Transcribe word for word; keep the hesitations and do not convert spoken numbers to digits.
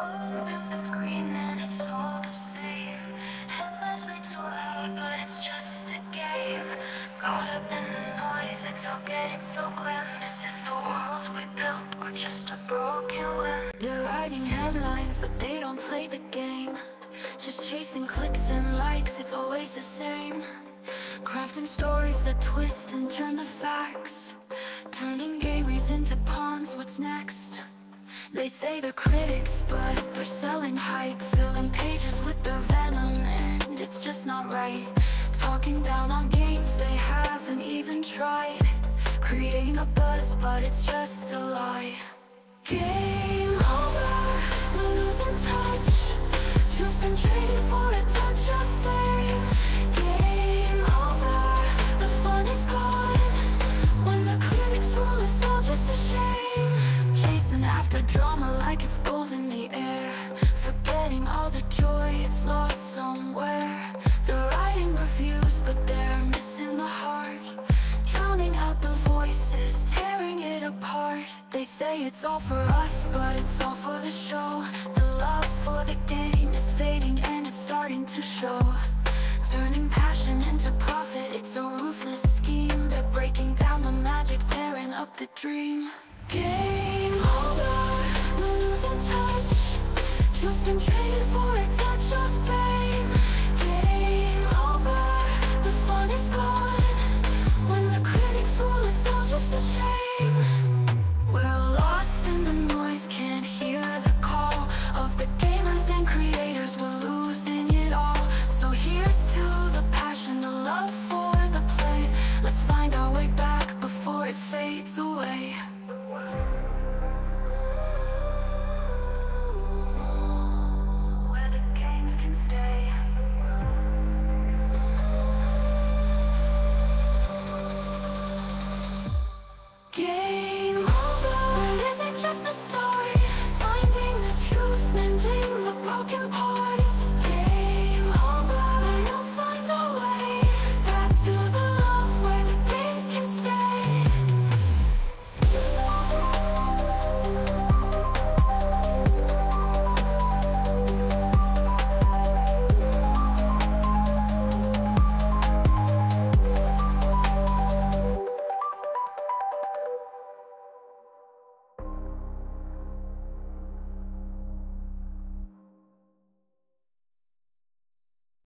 They're writing headlines, but they don't play the game. Just chasing clicks and likes, it's always the same. Crafting stories that twist and turn the facts. Turning gamers into pawns, what's next? They say they're critics, but they're selling hype. Filling pages with their venom, and it's just not right. Talking down on games they haven't even tried. Creating a buzz, but it's just a lie. Game over, we're losing touch. Just been trading for a touch of fame. Game over, the fun is gone. When the critics rule, it's all just a shame. Chasing after drama like it's gold in the air. Forgetting all the joy, it's lost somewhere. They're writing reviews, but they're missing the heart. Drowning out the voices, tearing it apart. They say it's all for us, but it's all for the show. The love for the game is fading and it's starting to show. Turning passion into profit, it's a ruthless scheme. They're breaking down the magic, tearing up the dream. Game over, we're losing touch. Truth's been traded for a touch of fame. Game over, the fun is gone. When the critics rule, it's all just a shame. We're lost in the noise, can't hear the call of the gamers and creators.